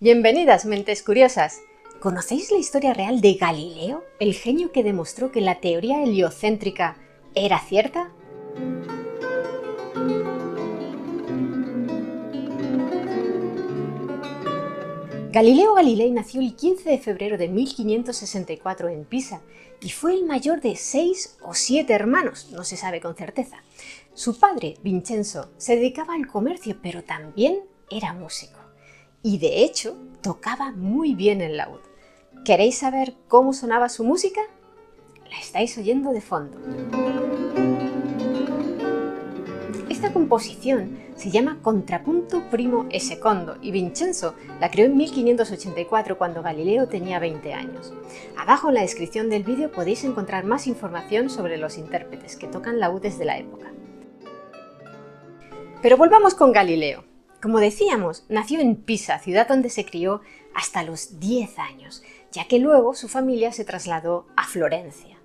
Bienvenidas, mentes curiosas. ¿Conocéis la historia real de Galileo, el genio que demostró que la teoría heliocéntrica era cierta? Galileo Galilei nació el 15 de febrero de 1564 en Pisa y fue el mayor de 6 o 7 hermanos, no se sabe con certeza. Su padre, Vincenzo, se dedicaba al comercio, pero también era músico. Y de hecho, tocaba muy bien el laúd. ¿Queréis saber cómo sonaba su música? La estáis oyendo de fondo. Esta composición se llama Contrapunto Primo e Secondo y Vincenzo la creó en 1584 cuando Galileo tenía 20 años. Abajo en la descripción del vídeo podéis encontrar más información sobre los intérpretes que tocan laúdes de la época. Pero volvamos con Galileo. Como decíamos, nació en Pisa, ciudad donde se crió hasta los 10 años, ya que luego su familia se trasladó a Florencia.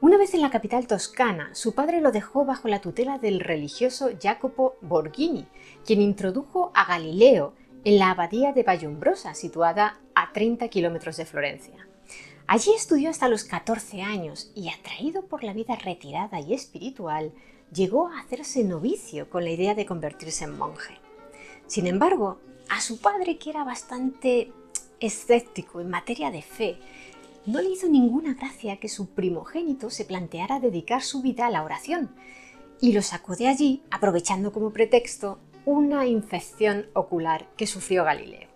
Una vez en la capital toscana, su padre lo dejó bajo la tutela del religioso Jacopo Borghini, quien introdujo a Galileo en la abadía de Vallombrosa, situada a 30 kilómetros de Florencia. Allí estudió hasta los 14 años y, atraído por la vida retirada y espiritual, llegó a hacerse novicio con la idea de convertirse en monje. Sin embargo, a su padre, que era bastante escéptico en materia de fe, no le hizo ninguna gracia que su primogénito se planteara dedicar su vida a la oración y lo sacó de allí aprovechando como pretexto una infección ocular que sufrió Galileo.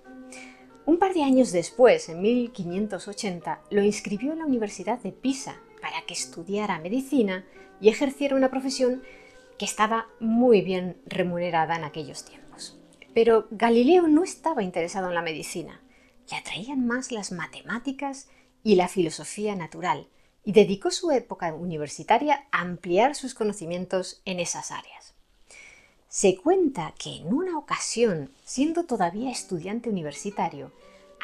Un par de años después, en 1580, lo inscribió en la Universidad de Pisa para que estudiara medicina y ejerciera una profesión que estaba muy bien remunerada en aquellos tiempos. Pero Galileo no estaba interesado en la medicina, le atraían más las matemáticas y la filosofía natural, y dedicó su época universitaria a ampliar sus conocimientos en esas áreas. Se cuenta que en una ocasión, siendo todavía estudiante universitario,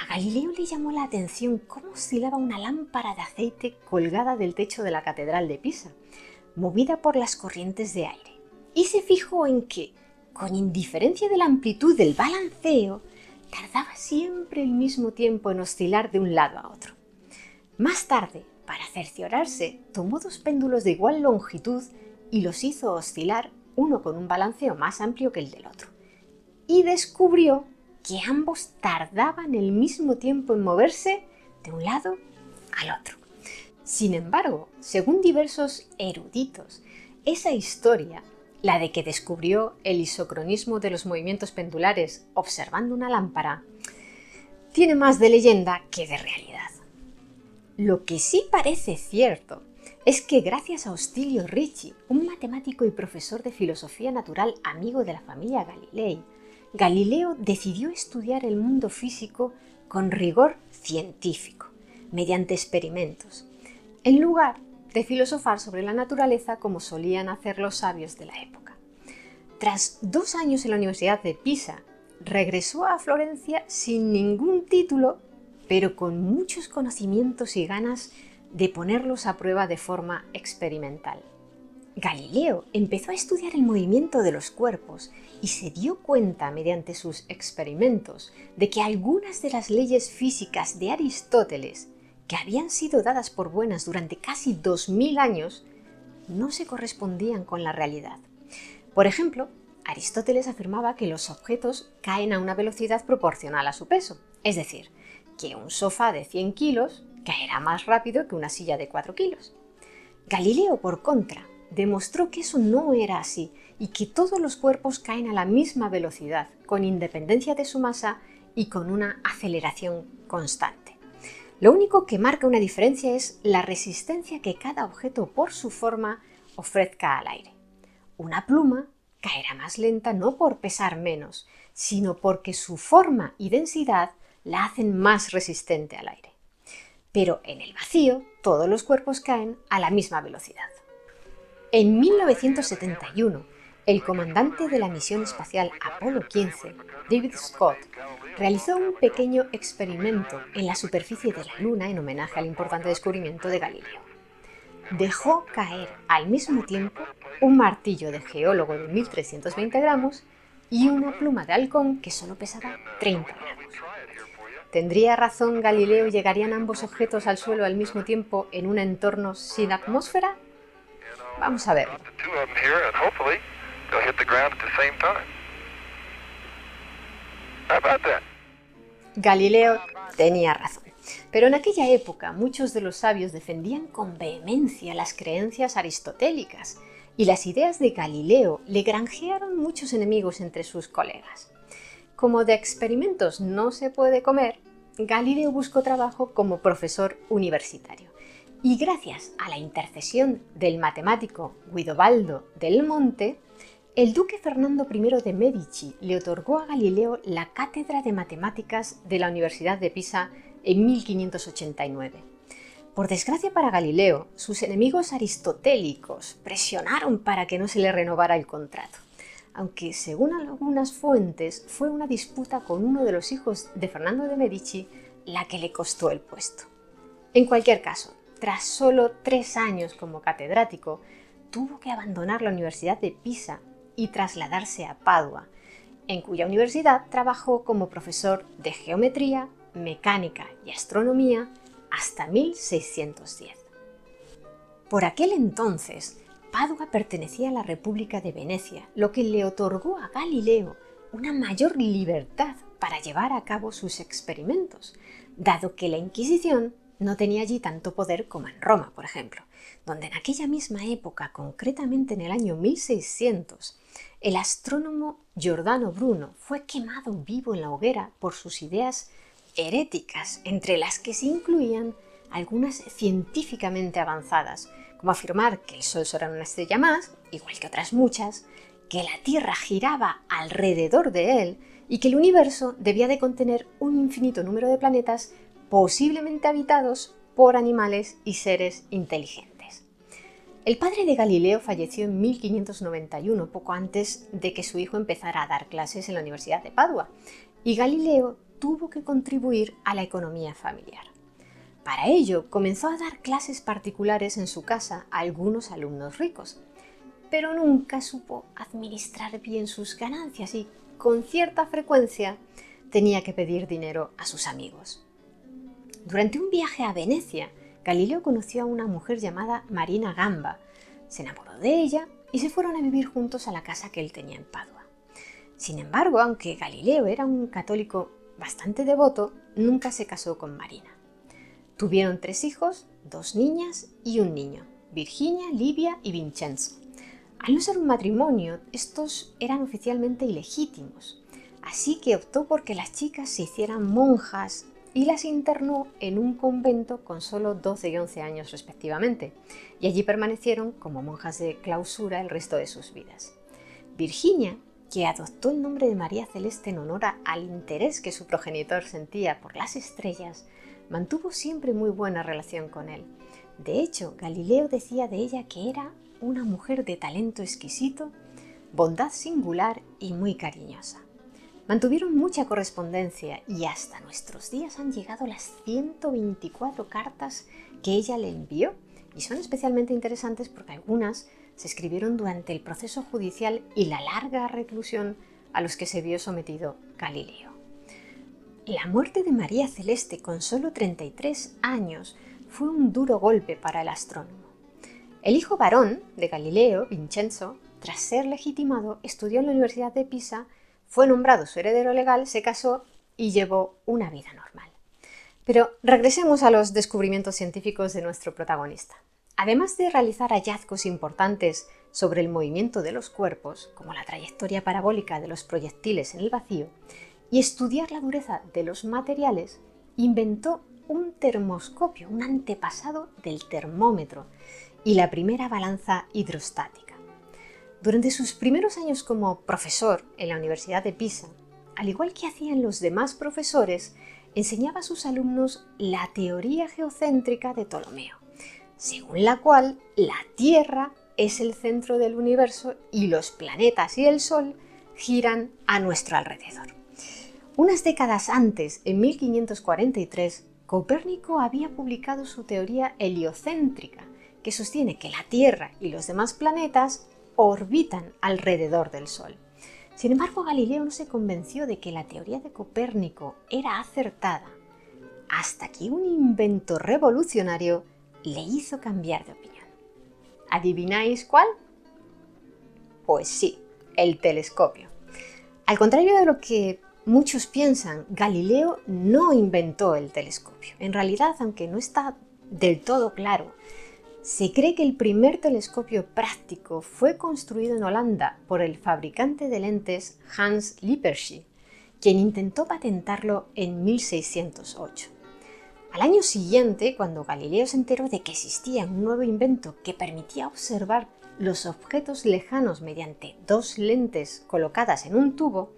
a Galileo le llamó la atención cómo oscilaba una lámpara de aceite colgada del techo de la Catedral de Pisa, movida por las corrientes de aire, y se fijó en que, con indiferencia de la amplitud del balanceo, tardaba siempre el mismo tiempo en oscilar de un lado a otro. Más tarde, para cerciorarse, tomó dos péndulos de igual longitud y los hizo oscilar, uno con un balanceo más amplio que el del otro. Y descubrió que ambos tardaban el mismo tiempo en moverse de un lado al otro. Sin embargo, según diversos eruditos, esa historia, la de que descubrió el isocronismo de los movimientos pendulares observando una lámpara, tiene más de leyenda que de realidad. Lo que sí parece cierto es que gracias a Hostilio Ricci, un matemático y profesor de filosofía natural amigo de la familia Galilei, Galileo decidió estudiar el mundo físico con rigor científico, mediante experimentos, en lugar de filosofar sobre la naturaleza como solían hacer los sabios de la época. Tras 2 años en la Universidad de Pisa, regresó a Florencia sin ningún título, pero con muchos conocimientos y ganas de ponerlos a prueba de forma experimental. Galileo empezó a estudiar el movimiento de los cuerpos y se dio cuenta, mediante sus experimentos, de que algunas de las leyes físicas de Aristóteles, que habían sido dadas por buenas durante casi 2000 años, no se correspondían con la realidad. Por ejemplo, Aristóteles afirmaba que los objetos caen a una velocidad proporcional a su peso, es decir, que un sofá de 100 kilos caerá más rápido que una silla de 4 kilos. Galileo, por contra, demostró que eso no era así y que todos los cuerpos caen a la misma velocidad, con independencia de su masa y con una aceleración constante. Lo único que marca una diferencia es la resistencia que cada objeto por su forma ofrezca al aire. Una pluma caerá más lenta no por pesar menos, sino porque su forma y densidad la hacen más resistente al aire. Pero en el vacío, todos los cuerpos caen a la misma velocidad. En 1971, el comandante de la misión espacial Apolo 15, David Scott, realizó un pequeño experimento en la superficie de la Luna en homenaje al importante descubrimiento de Galileo. Dejó caer al mismo tiempo un martillo de geólogo de 1320 gramos y una pluma de halcón que solo pesaba 30 gramos. ¿Tendría razón Galileo? ¿Llegarían ambos objetos al suelo al mismo tiempo en un entorno sin atmósfera? Vamos a ver. Galileo tenía razón. Pero en aquella época muchos de los sabios defendían con vehemencia las creencias aristotélicas y las ideas de Galileo le granjearon muchos enemigos entre sus colegas. Como de experimentos no se puede comer, Galileo buscó trabajo como profesor universitario y gracias a la intercesión del matemático Guidobaldo del Monte, el duque Fernando I de Medici le otorgó a Galileo la cátedra de matemáticas de la Universidad de Pisa en 1589. Por desgracia para Galileo, sus enemigos aristotélicos presionaron para que no se le renovara el contrato, aunque según algunas fuentes fue una disputa con uno de los hijos de Fernando de Medici la que le costó el puesto. En cualquier caso, tras solo 3 años como catedrático, tuvo que abandonar la Universidad de Pisa y trasladarse a Padua, en cuya universidad trabajó como profesor de geometría, mecánica y astronomía hasta 1610. Por aquel entonces, Padua pertenecía a la República de Venecia, lo que le otorgó a Galileo una mayor libertad para llevar a cabo sus experimentos, dado que la Inquisición no tenía allí tanto poder como en Roma, por ejemplo, donde en aquella misma época, concretamente en el año 1600, el astrónomo Giordano Bruno fue quemado vivo en la hoguera por sus ideas heréticas, entre las que se incluían algunas científicamente avanzadas, como afirmar que el Sol era una estrella más, igual que otras muchas, que la Tierra giraba alrededor de él y que el universo debía de contener un infinito número de planetas posiblemente habitados por animales y seres inteligentes. El padre de Galileo falleció en 1591, poco antes de que su hijo empezara a dar clases en la Universidad de Padua, y Galileo tuvo que contribuir a la economía familiar. Para ello, comenzó a dar clases particulares en su casa a algunos alumnos ricos, pero nunca supo administrar bien sus ganancias y, con cierta frecuencia, tenía que pedir dinero a sus amigos. Durante un viaje a Venecia, Galileo conoció a una mujer llamada Marina Gamba, se enamoró de ella y se fueron a vivir juntos a la casa que él tenía en Padua. Sin embargo, aunque Galileo era un católico bastante devoto, nunca se casó con Marina. Tuvieron 3 hijos, 2 niñas y un niño, Virginia, Livia y Vincenzo. Al no ser un matrimonio, estos eran oficialmente ilegítimos, así que optó por que las chicas se hicieran monjas y las internó en un convento con solo 12 y 11 años respectivamente, y allí permanecieron como monjas de clausura el resto de sus vidas. Virginia, que adoptó el nombre de María Celeste en honor al interés que su progenitor sentía por las estrellas, mantuvo siempre muy buena relación con él. De hecho, Galileo decía de ella que era una mujer de talento exquisito, bondad singular y muy cariñosa. Mantuvieron mucha correspondencia y hasta nuestros días han llegado las 124 cartas que ella le envió y son especialmente interesantes porque algunas se escribieron durante el proceso judicial y la larga reclusión a los que se vio sometido Galileo. La muerte de María Celeste con solo 33 años fue un duro golpe para el astrónomo. El hijo varón de Galileo, Vincenzo, tras ser legitimado, estudió en la Universidad de Pisa, fue nombrado su heredero legal, se casó y llevó una vida normal. Pero regresemos a los descubrimientos científicos de nuestro protagonista. Además de realizar hallazgos importantes sobre el movimiento de los cuerpos, como la trayectoria parabólica de los proyectiles en el vacío, y estudiar la dureza de los materiales, inventó un termoscopio, un antepasado del termómetro, y la primera balanza hidrostática. Durante sus primeros años como profesor en la Universidad de Pisa, al igual que hacían los demás profesores, enseñaba a sus alumnos la teoría geocéntrica de Ptolomeo, según la cual la Tierra es el centro del universo y los planetas y el Sol giran a nuestro alrededor. Unas décadas antes, en 1543, Copérnico había publicado su teoría heliocéntrica, que sostiene que la Tierra y los demás planetas orbitan alrededor del Sol. Sin embargo, Galileo no se convenció de que la teoría de Copérnico era acertada, hasta que un invento revolucionario le hizo cambiar de opinión. ¿Adivináis cuál? Pues sí, el telescopio. Al contrario de lo que muchos piensan, Galileo no inventó el telescopio. En realidad, aunque no está del todo claro, se cree que el primer telescopio práctico fue construido en Holanda por el fabricante de lentes Hans Lippershey, quien intentó patentarlo en 1608. Al año siguiente, cuando Galileo se enteró de que existía un nuevo invento que permitía observar los objetos lejanos mediante dos lentes colocadas en un tubo,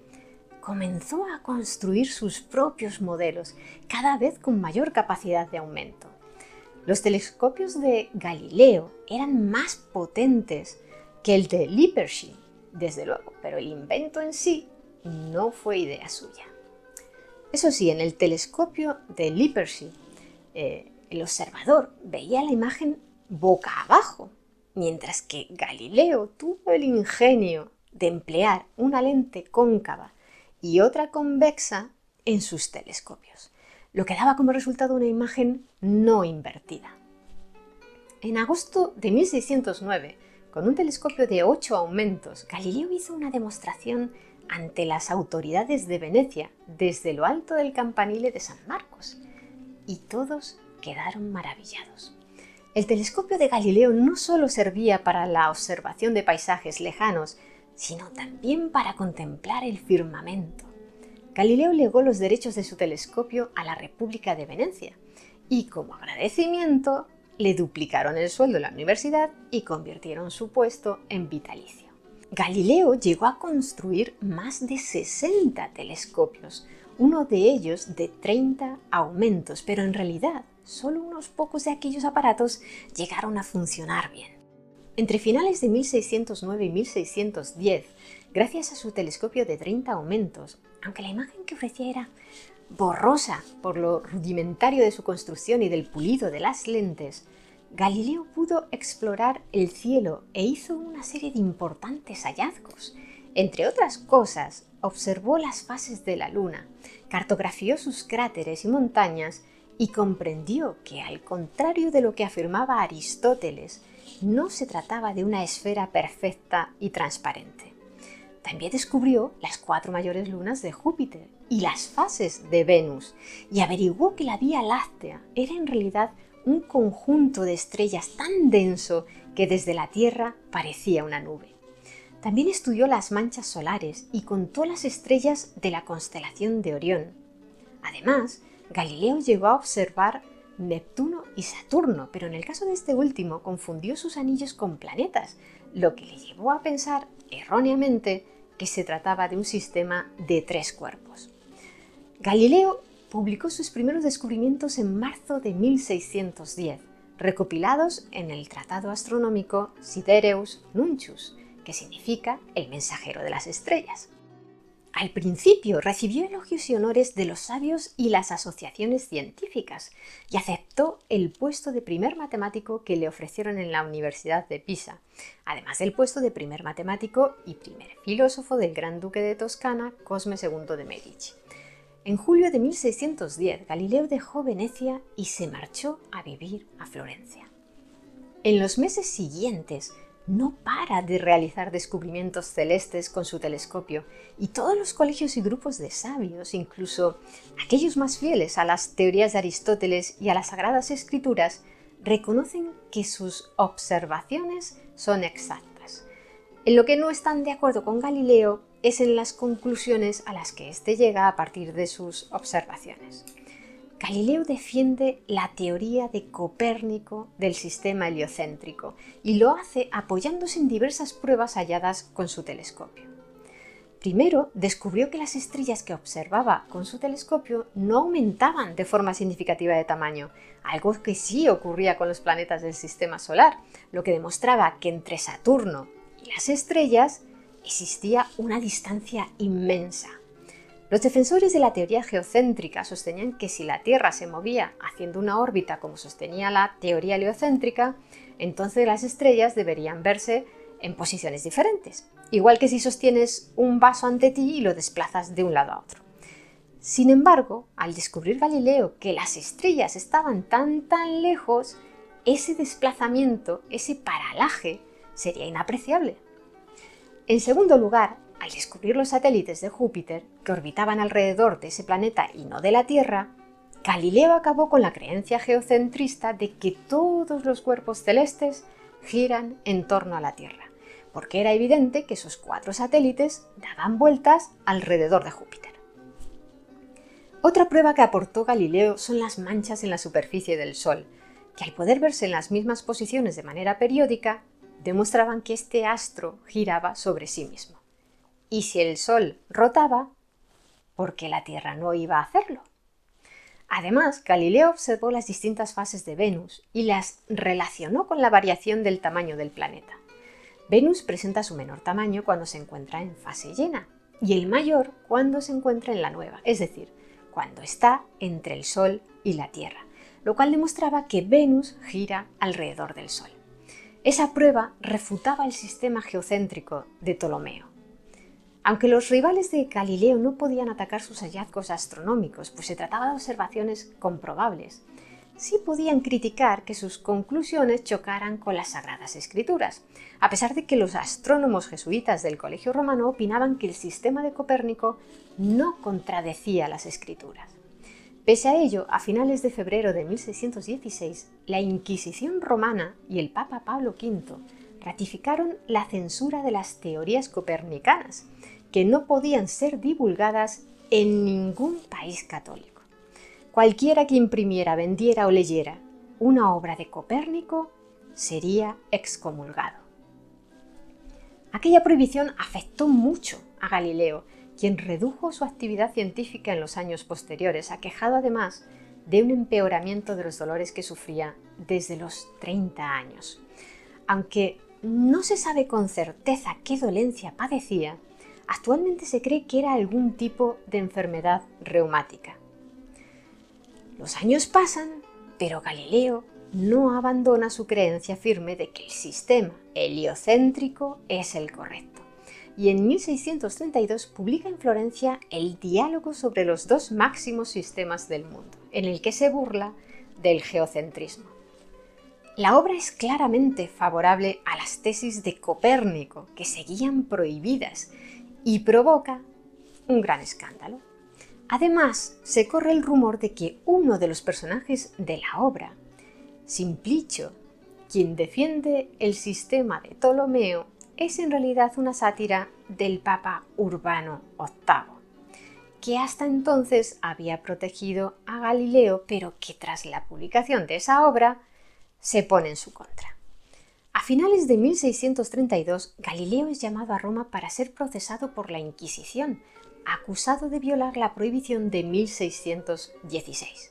comenzó a construir sus propios modelos, cada vez con mayor capacidad de aumento. Los telescopios de Galileo eran más potentes que el de Lippershey, desde luego, pero el invento en sí no fue idea suya. Eso sí, en el telescopio de Lippershey, el observador veía la imagen boca abajo, mientras que Galileo tuvo el ingenio de emplear una lente cóncava y otra convexa en sus telescopios, lo que daba como resultado una imagen no invertida. En agosto de 1609, con un telescopio de 8 aumentos, Galileo hizo una demostración ante las autoridades de Venecia desde lo alto del campanile de San Marcos, y todos quedaron maravillados. El telescopio de Galileo no solo servía para la observación de paisajes lejanos, sino también para contemplar el firmamento. Galileo legó los derechos de su telescopio a la República de Venecia y, como agradecimiento, le duplicaron el sueldo en la universidad y convirtieron su puesto en vitalicio. Galileo llegó a construir más de 60 telescopios, uno de ellos de 30 aumentos, pero en realidad solo unos pocos de aquellos aparatos llegaron a funcionar bien. Entre finales de 1609 y 1610, gracias a su telescopio de 30 aumentos, aunque la imagen que ofrecía era borrosa por lo rudimentario de su construcción y del pulido de las lentes, Galileo pudo explorar el cielo e hizo una serie de importantes hallazgos. Entre otras cosas, observó las fases de la Luna, cartografió sus cráteres y montañas y comprendió que, al contrario de lo que afirmaba Aristóteles, no se trataba de una esfera perfecta y transparente. También descubrió las 4 mayores lunas de Júpiter y las fases de Venus, y averiguó que la Vía Láctea era en realidad un conjunto de estrellas tan denso que desde la Tierra parecía una nube. También estudió las manchas solares y contó las estrellas de la constelación de Orión. Además, Galileo llegó a observar Neptuno y Saturno, pero en el caso de este último confundió sus anillos con planetas, lo que le llevó a pensar erróneamente que se trataba de un sistema de 3 cuerpos. Galileo publicó sus primeros descubrimientos en marzo de 1610, recopilados en el tratado astronómico Sidereus Nunchus, que significa el mensajero de las estrellas. Al principio recibió elogios y honores de los sabios y las asociaciones científicas y aceptó el puesto de primer matemático que le ofrecieron en la Universidad de Pisa, además del puesto de primer matemático y primer filósofo del Gran Duque de Toscana, Cosme II de Medici. En julio de 1610, Galileo dejó Venecia y se marchó a vivir a Florencia. En los meses siguientes, no para de realizar descubrimientos celestes con su telescopio, y todos los colegios y grupos de sabios, incluso aquellos más fieles a las teorías de Aristóteles y a las Sagradas Escrituras, reconocen que sus observaciones son exactas. En lo que no están de acuerdo con Galileo es en las conclusiones a las que éste llega a partir de sus observaciones. Galileo defiende la teoría de Copérnico del sistema heliocéntrico y lo hace apoyándose en diversas pruebas halladas con su telescopio. Primero, descubrió que las estrellas que observaba con su telescopio no aumentaban de forma significativa de tamaño, algo que sí ocurría con los planetas del sistema solar, lo que demostraba que entre Saturno y las estrellas existía una distancia inmensa. Los defensores de la teoría geocéntrica sostenían que si la Tierra se movía haciendo una órbita como sostenía la teoría heliocéntrica, entonces las estrellas deberían verse en posiciones diferentes, igual que si sostienes un vaso ante ti y lo desplazas de un lado a otro. Sin embargo, al descubrir Galileo que las estrellas estaban tan lejos, ese desplazamiento, ese paralaje, sería inapreciable. En segundo lugar, al descubrir los satélites de Júpiter, que orbitaban alrededor de ese planeta y no de la Tierra, Galileo acabó con la creencia geocentrista de que todos los cuerpos celestes giran en torno a la Tierra, porque era evidente que esos cuatro satélites daban vueltas alrededor de Júpiter. Otra prueba que aportó Galileo son las manchas en la superficie del Sol, que al poder verse en las mismas posiciones de manera periódica, demostraban que este astro giraba sobre sí mismo. Y si el Sol rotaba, ¿por qué la Tierra no iba a hacerlo? Además, Galileo observó las distintas fases de Venus y las relacionó con la variación del tamaño del planeta. Venus presenta su menor tamaño cuando se encuentra en fase llena y el mayor cuando se encuentra en la nueva, es decir, cuando está entre el Sol y la Tierra, lo cual demostraba que Venus gira alrededor del Sol. Esa prueba refutaba el sistema geocéntrico de Ptolomeo. Aunque los rivales de Galileo no podían atacar sus hallazgos astronómicos, pues se trataba de observaciones comprobables, sí podían criticar que sus conclusiones chocaran con las Sagradas Escrituras, a pesar de que los astrónomos jesuitas del Colegio Romano opinaban que el sistema de Copérnico no contradecía las Escrituras. Pese a ello, a finales de febrero de 1616, la Inquisición romana y el Papa Pablo V ratificaron la censura de las teorías copernicanas, que no podían ser divulgadas en ningún país católico. Cualquiera que imprimiera, vendiera o leyera una obra de Copérnico sería excomulgado. Aquella prohibición afectó mucho a Galileo, quien redujo su actividad científica en los años posteriores, aquejado además de un empeoramiento de los dolores que sufría desde los 30 años. Aunque no se sabe con certeza qué dolencia padecía, actualmente se cree que era algún tipo de enfermedad reumática. Los años pasan, pero Galileo no abandona su creencia firme de que el sistema heliocéntrico es el correcto. Y en 1632 publica en Florencia el diálogo sobre los dos máximos sistemas del mundo, en el que se burla del geocentrismo. La obra es claramente favorable a las tesis de Copérnico, que seguían prohibidas, y provoca un gran escándalo. Además, se corre el rumor de que uno de los personajes de la obra, Simplicio, quien defiende el sistema de Ptolomeo, es en realidad una sátira del Papa Urbano VIII, que hasta entonces había protegido a Galileo, pero que tras la publicación de esa obra se pone en su contra. A finales de 1632, Galileo es llamado a Roma para ser procesado por la Inquisición, acusado de violar la prohibición de 1616.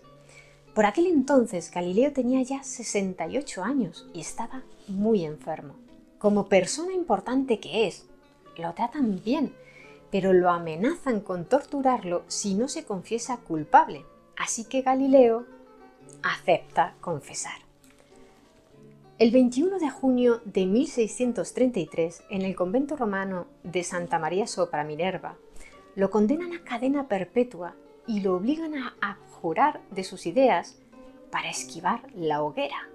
Por aquel entonces, Galileo tenía ya 68 años y estaba muy enfermo. Como persona importante que es, lo tratan bien, pero lo amenazan con torturarlo si no se confiesa culpable, así que Galileo acepta confesar. El 21 de junio de 1633, en el convento romano de Santa María sopra Minerva, lo condenan a cadena perpetua y lo obligan a abjurar de sus ideas para esquivar la hoguera.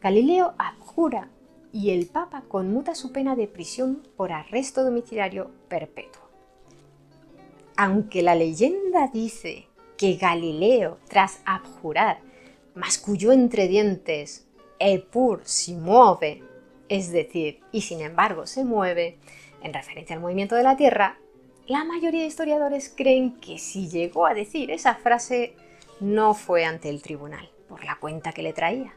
Galileo abjura y el Papa conmuta su pena de prisión por arresto domiciliario perpetuo. Aunque la leyenda dice que Galileo, tras abjurar, masculló entre dientes «Eppur si muove», es decir, y sin embargo se mueve, en referencia al movimiento de la Tierra, la mayoría de historiadores creen que si llegó a decir esa frase no fue ante el tribunal, por la cuenta que le traía.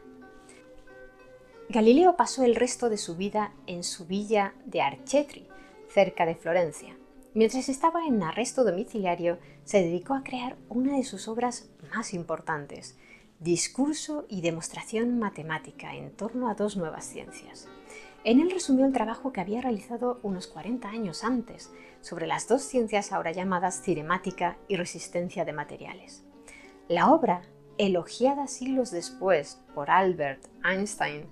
Galileo pasó el resto de su vida en su villa de Arcetri, cerca de Florencia. Mientras estaba en arresto domiciliario, se dedicó a crear una de sus obras más importantes, Discurso y demostración matemática en torno a dos nuevas ciencias. En él resumió el trabajo que había realizado unos 40 años antes sobre las dos ciencias ahora llamadas cinemática y resistencia de materiales. La obra, elogiada siglos después por Albert Einstein,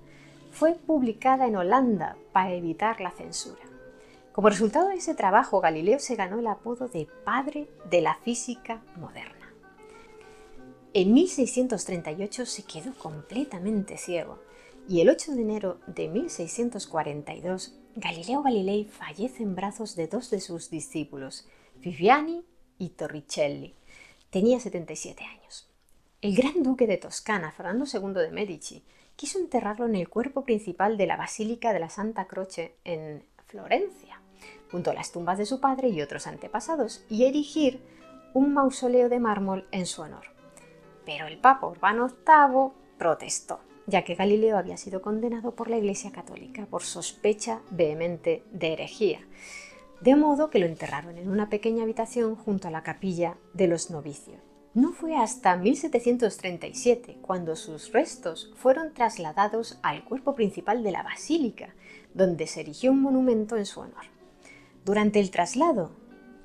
fue publicada en Holanda para evitar la censura. Como resultado de ese trabajo, Galileo se ganó el apodo de padre de la física moderna. En 1638 se quedó completamente ciego y el 8 de enero de 1642 Galileo Galilei fallece en brazos de dos de sus discípulos, Viviani y Torricelli. Tenía 77 años. El gran duque de Toscana, Fernando II de Medici, quiso enterrarlo en el cuerpo principal de la Basílica de la Santa Croce en Florencia, junto a las tumbas de su padre y otros antepasados, y erigir un mausoleo de mármol en su honor. Pero el Papa Urbano VIII protestó, ya que Galileo había sido condenado por la Iglesia Católica por sospecha vehemente de herejía, de modo que lo enterraron en una pequeña habitación junto a la capilla de los novicios. No fue hasta 1737 cuando sus restos fueron trasladados al cuerpo principal de la basílica, donde se erigió un monumento en su honor. Durante el traslado,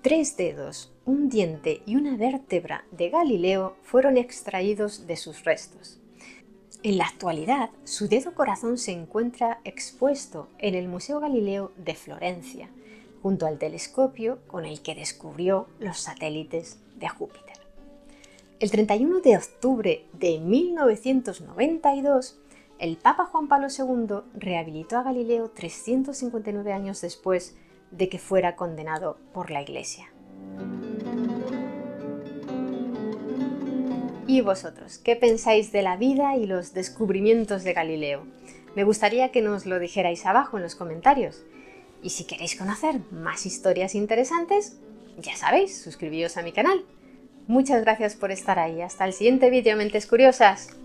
3 dedos, un diente y una vértebra de Galileo fueron extraídos de sus restos. En la actualidad, su dedo corazón se encuentra expuesto en el Museo Galileo de Florencia, junto al telescopio con el que descubrió los satélites de Júpiter. El 31 de octubre de 1992, el Papa Juan Pablo II rehabilitó a Galileo 359 años después de que fuera condenado por la Iglesia. ¿Y vosotros? ¿Qué pensáis de la vida y los descubrimientos de Galileo? Me gustaría que nos lo dijerais abajo en los comentarios. Y si queréis conocer más historias interesantes, ya sabéis, suscribíos a mi canal. Muchas gracias por estar ahí. Hasta el siguiente vídeo, mentes curiosas.